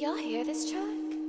y'all hear this track?